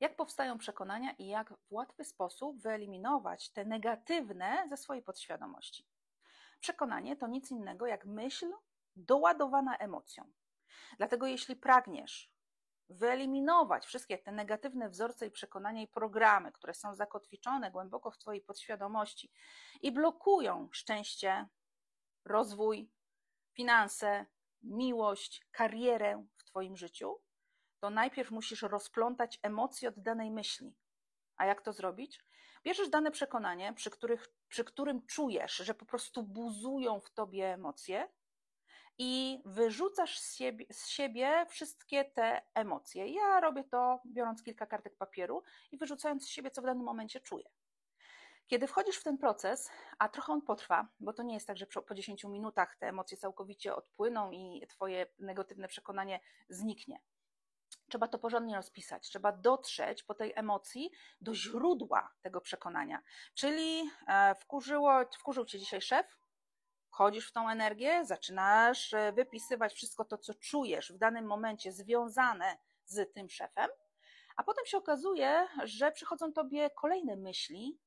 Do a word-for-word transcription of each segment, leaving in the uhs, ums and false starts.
jak powstają przekonania i jak w łatwy sposób wyeliminować te negatywne ze swojej podświadomości. Przekonanie to nic innego jak myśl doładowana emocją. Dlatego jeśli pragniesz wyeliminować wszystkie te negatywne wzorce i przekonania i programy, które są zakotwiczone głęboko w twojej podświadomości i blokują szczęście, rozwój, finanse, miłość, karierę w twoim życiu, to najpierw musisz rozplątać emocje od danej myśli. A jak to zrobić? Bierzesz dane przekonanie, przy, których, przy którym czujesz, że po prostu buzują w tobie emocje i wyrzucasz z siebie, z siebie wszystkie te emocje. Ja robię to biorąc kilka kartek papieru i wyrzucając z siebie, co w danym momencie czuję. Kiedy wchodzisz w ten proces, a trochę on potrwa, bo to nie jest tak, że po dziesięciu minutach te emocje całkowicie odpłyną i twoje negatywne przekonanie zniknie. Trzeba to porządnie rozpisać, trzeba dotrzeć po tej emocji do źródła tego przekonania. Czyli wkurzyło, wkurzył cię dzisiaj szef, wchodzisz w tą energię, zaczynasz wypisywać wszystko to, co czujesz w danym momencie związane z tym szefem, a potem się okazuje, że przychodzą tobie kolejne myśli,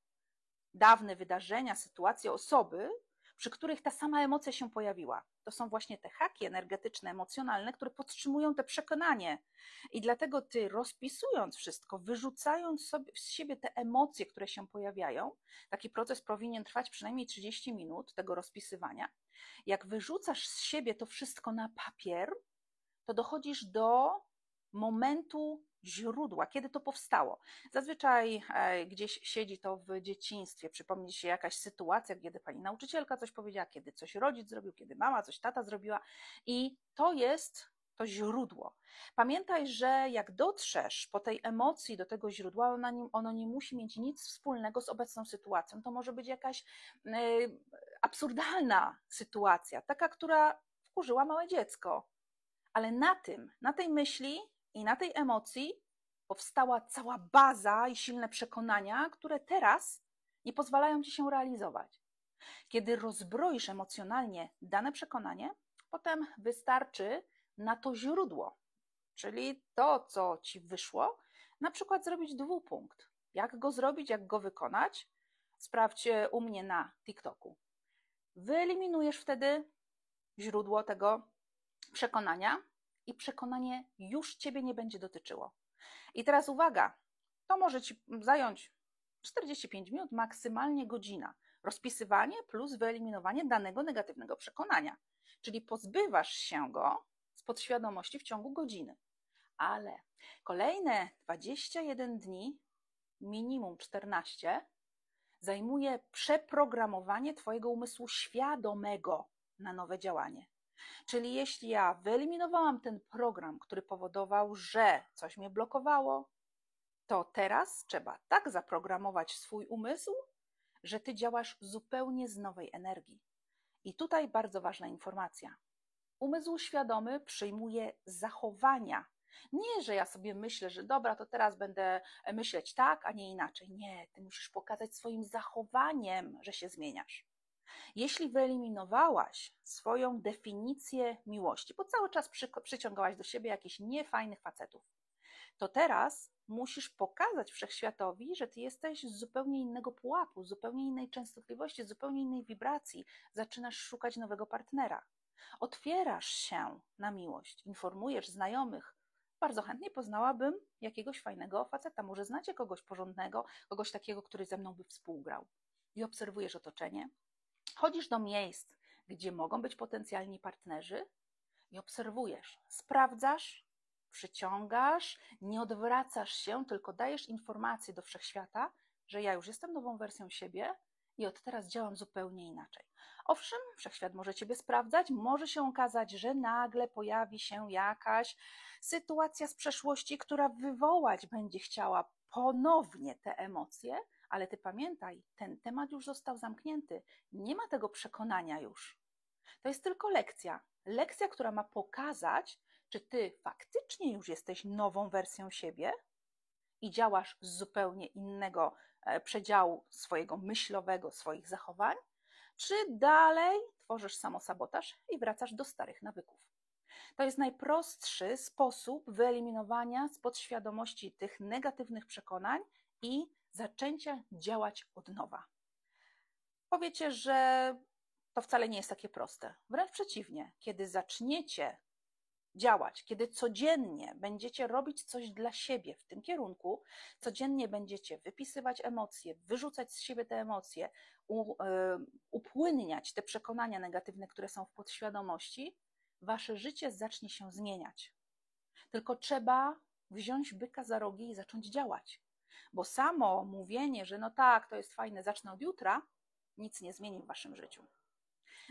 dawne wydarzenia, sytuacje, osoby, przy których ta sama emocja się pojawiła. To są właśnie te haki energetyczne, emocjonalne, które podtrzymują te przekonanie. I dlatego ty, rozpisując wszystko, wyrzucając sobie, z siebie te emocje, które się pojawiają, taki proces powinien trwać przynajmniej trzydzieści minut tego rozpisywania. Jak wyrzucasz z siebie to wszystko na papier, to dochodzisz do momentu źródła, kiedy to powstało. Zazwyczaj gdzieś siedzi to w dzieciństwie, przypomni się jakaś sytuacja, kiedy pani nauczycielka coś powiedziała, kiedy coś rodzic zrobił, kiedy mama coś, tata zrobiła i to jest to źródło. Pamiętaj, że jak dotrzesz po tej emocji do tego źródła, ona nie, ono nie musi mieć nic wspólnego z obecną sytuacją. To może być jakaś yy, absurdalna sytuacja, taka, która wkurzyła małe dziecko, ale na tym, na tej myśli i na tej emocji powstała cała baza i silne przekonania, które teraz nie pozwalają ci się realizować. Kiedy rozbroisz emocjonalnie dane przekonanie, potem wystarczy na to źródło, czyli to, co ci wyszło, na przykład zrobić dwupunkt. Jak go zrobić, jak go wykonać? Sprawdź u mnie na TikToku. Wyeliminujesz wtedy źródło tego przekonania, i przekonanie już ciebie nie będzie dotyczyło. I teraz uwaga, to może ci zająć czterdzieści pięć minut, maksymalnie godzina. Rozpisywanie plus wyeliminowanie danego negatywnego przekonania. Czyli pozbywasz się go z podświadomości w ciągu godziny. Ale kolejne dwadzieścia jeden dni, minimum czternaście, zajmuje przeprogramowanie twojego umysłu świadomego na nowe działanie. Czyli jeśli ja wyeliminowałam ten program, który powodował, że coś mnie blokowało, to teraz trzeba tak zaprogramować swój umysł, że ty działasz zupełnie z nowej energii. I tutaj bardzo ważna informacja. Umysł świadomy przyjmuje zachowania. Nie, że ja sobie myślę, że dobra, to teraz będę myśleć tak, a nie inaczej. Nie, ty musisz pokazać swoim zachowaniem, że się zmieniasz. Jeśli wyeliminowałaś swoją definicję miłości, bo cały czas przy, przyciągałaś do siebie jakichś niefajnych facetów, to teraz musisz pokazać wszechświatowi, że ty jesteś z zupełnie innego pułapu, z zupełnie innej częstotliwości, z zupełnie innej wibracji. Zaczynasz szukać nowego partnera. Otwierasz się na miłość, informujesz znajomych. Bardzo chętnie poznałabym jakiegoś fajnego faceta. Może znacie kogoś porządnego, kogoś takiego, który ze mną by współgrał. I obserwujesz otoczenie. Chodzisz do miejsc, gdzie mogą być potencjalni partnerzy i obserwujesz, sprawdzasz, przyciągasz, nie odwracasz się, tylko dajesz informacje do wszechświata, że ja już jestem nową wersją siebie i od teraz działam zupełnie inaczej. Owszem, wszechświat może ciebie sprawdzać, może się okazać, że nagle pojawi się jakaś sytuacja z przeszłości, która wywołać będzie chciała ponownie te emocje, ale ty pamiętaj, ten temat już został zamknięty. Nie ma tego przekonania już. To jest tylko lekcja. Lekcja, która ma pokazać, czy ty faktycznie już jesteś nową wersją siebie i działasz z zupełnie innego przedziału swojego myślowego, swoich zachowań, czy dalej tworzysz samosabotaż i wracasz do starych nawyków. To jest najprostszy sposób wyeliminowania z podświadomości tych negatywnych przekonań i zaczęcia działać od nowa. Powiecie, że to wcale nie jest takie proste. Wręcz przeciwnie, kiedy zaczniecie działać, kiedy codziennie będziecie robić coś dla siebie w tym kierunku, codziennie będziecie wypisywać emocje, wyrzucać z siebie te emocje, upłynniać te przekonania negatywne, które są w podświadomości, wasze życie zacznie się zmieniać. Tylko trzeba wziąć byka za rogi i zacząć działać. Bo samo mówienie, że no tak, to jest fajne, zacznę od jutra, nic nie zmieni w waszym życiu.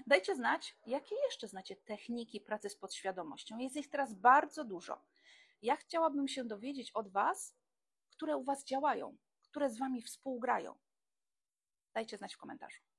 Dajcie znać, jakie jeszcze znacie techniki pracy z podświadomością. Jest ich teraz bardzo dużo. Ja chciałabym się dowiedzieć od was, które u was działają, które z wami współgrają. Dajcie znać w komentarzu.